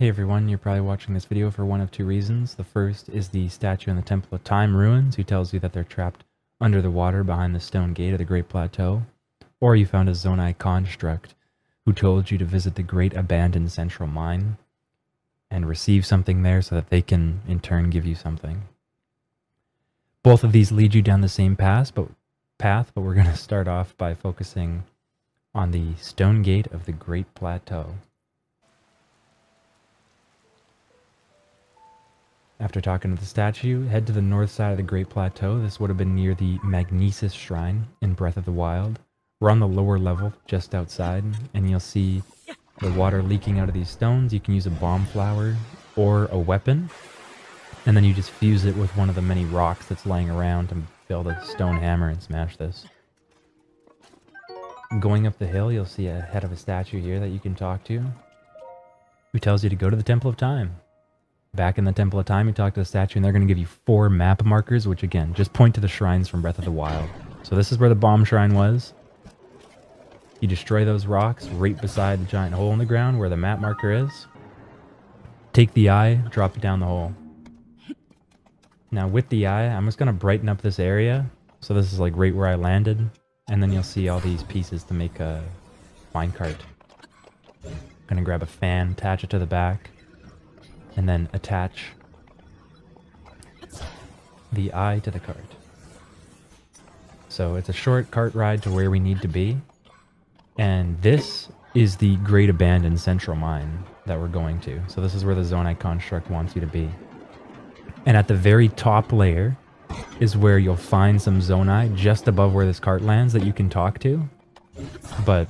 Hey everyone, you're probably watching this video for one of two reasons. The first is the statue in the Temple of Time ruins who tells you that they're trapped under the water behind the stone gate of the Great Plateau. Or you found a Zonai construct who told you to visit the Great Abandoned Central Mine and receive something there so that they can in turn give you something. Both of these lead you down the same path, but we're going to start off by focusing on the stone gate of the Great Plateau. After talking to the statue, head to the north side of the Great Plateau. This would have been near the Magnesis Shrine in Breath of the Wild. We're on the lower level, just outside, and you'll see the water leaking out of these stones. You can use a bomb flower or a weapon, and then you just fuse it with one of the many rocks that's lying around and build a stone hammer and smash this. Going up the hill, you'll see a head of a statue here that you can talk to, who tells you to go to the Temple of Time. Back in the Temple of Time, you talk to the statue, and they're going to give you 4 map markers, which again, just point to the shrines from Breath of the Wild. So this is where the bomb shrine was. You destroy those rocks right beside the giant hole in the ground where the map marker is. Take the eye, drop it down the hole. Now with the eye, I'm just going to brighten up this area. So this is like right where I landed. And then you'll see all these pieces to make a minecart. I'm going to grab a fan, attach it to the back. And then attach the eye to the cart. So it's a short cart ride to where we need to be. And this is the Great Abandoned Central Mine that we're going to. So this is where the Zonai construct wants you to be. And at the very top layer is where you'll find some Zonai just above where this cart lands that you can talk to. But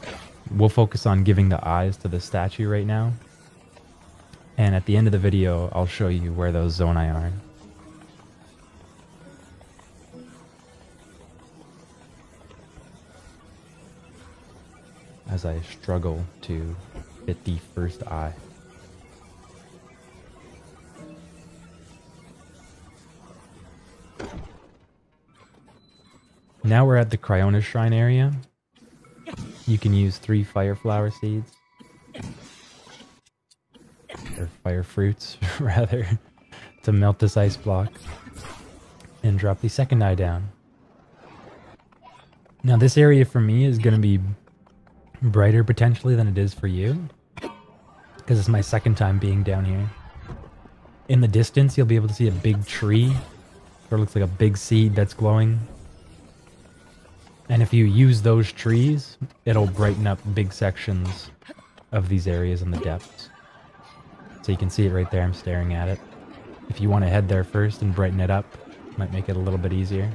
we'll focus on giving the eyes to the statue right now. And at the end of the video, I'll show you where those Zonai are. As I struggle to fit the first eye. Now we're at the Cryonis Shrine area. You can use 3 fire flower seeds. Or fire fruits, rather, to melt this ice block and drop the second eye down. Now this area for me is going to be brighter potentially than it is for you, because it's my second time being down here. In the distance you'll be able to see a big tree, sort of looks like a big seed that's glowing. And if you use those trees, it'll brighten up big sections of these areas in the depths. So you can see it right there, I'm staring at it. If you want to head there first and brighten it up, it might make it a little bit easier.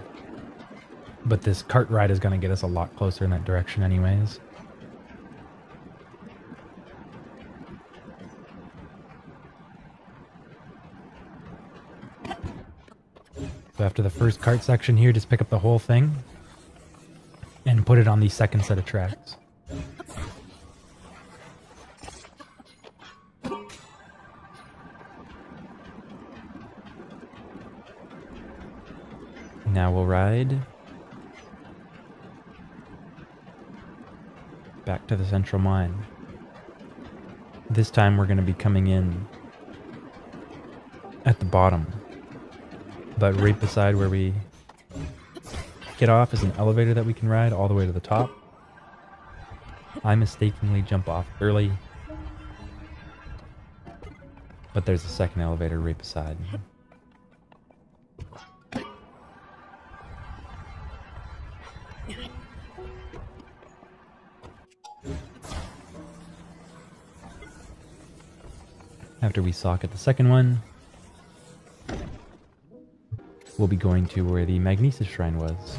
But this cart ride is going to get us a lot closer in that direction anyways. So after the first cart section here, just pick up the whole thing and put it on the second set of tracks. Now we'll ride back to the central mine. This time we're going to be coming in at the bottom, but right beside where we get off is an elevator that we can ride all the way to the top. I mistakenly jump off early, but there's a second elevator right beside me. After we socket the second one, we'll be going to where the Magnesis Shrine was.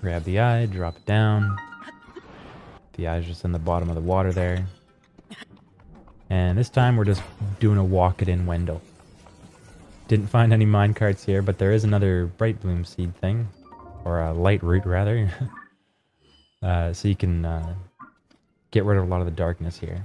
Grab the eye, drop it down. The eye's just in the bottom of the water there. And this time we're just doing a walk it in Wendell. Didn't find any mine carts here, but there is another bright bloom seed thing. Or a light root, rather. So you can get rid of a lot of the darkness here.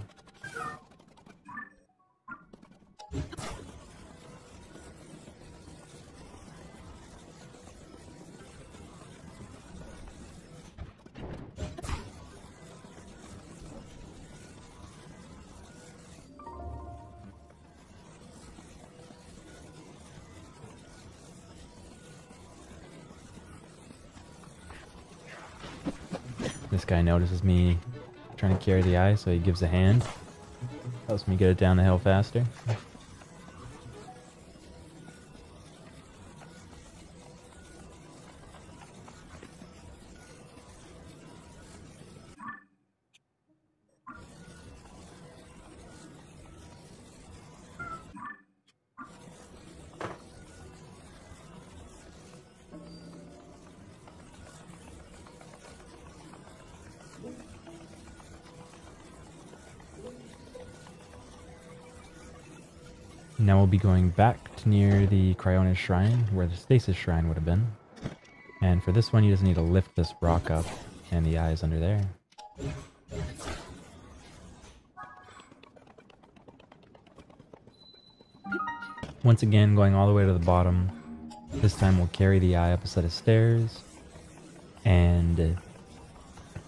This guy notices me trying to carry the eye, so he gives a hand. Helps me get it down the hill faster. Now we'll be going back to near the Cryonis Shrine, where the Stasis Shrine would have been. And for this one, you just need to lift this rock up, and the eye is under there. Once again, going all the way to the bottom. This time we'll carry the eye up a set of stairs, and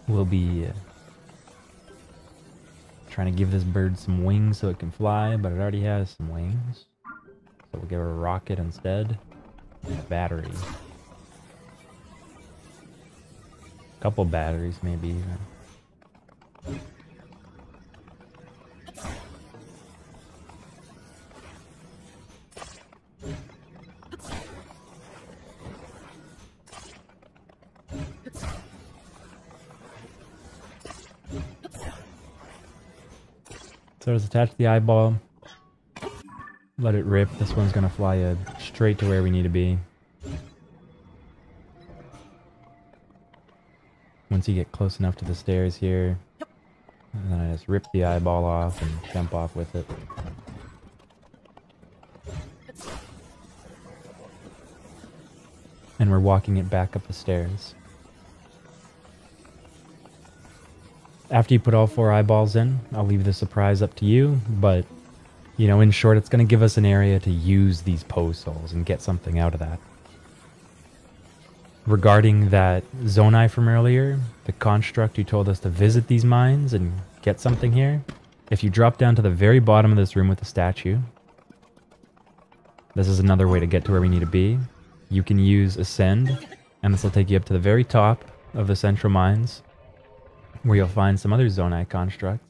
we'll be trying to give this bird some wings so it can fly, but it already has some wings. So we'll give her a rocket instead, and a battery. A couple batteries maybe even. So just attach the eyeball, let it rip. This one's gonna fly you straight to where we need to be. Once you get close enough to the stairs here, and then I just rip the eyeball off and jump off with it. And we're walking it back up the stairs. After you put all four eyeballs in, I'll leave the surprise up to you, but, you know, in short, it's going to give us an area to use these Poe Souls and get something out of that. Regarding that Zonai from earlier, the construct who told us to visit these mines and get something here, if you drop down to the very bottom of this room with the statue, this is another way to get to where we need to be. You can use Ascend, and this will take you up to the very top of the Central Mines, where you'll find some other Zonai constructs.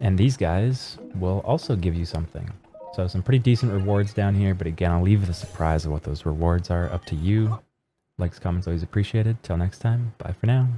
And these guys will also give you something. So some pretty decent rewards down here, but again, I'll leave the surprise of what those rewards are up to you. Likes, comments, always appreciated. Till next time, bye for now.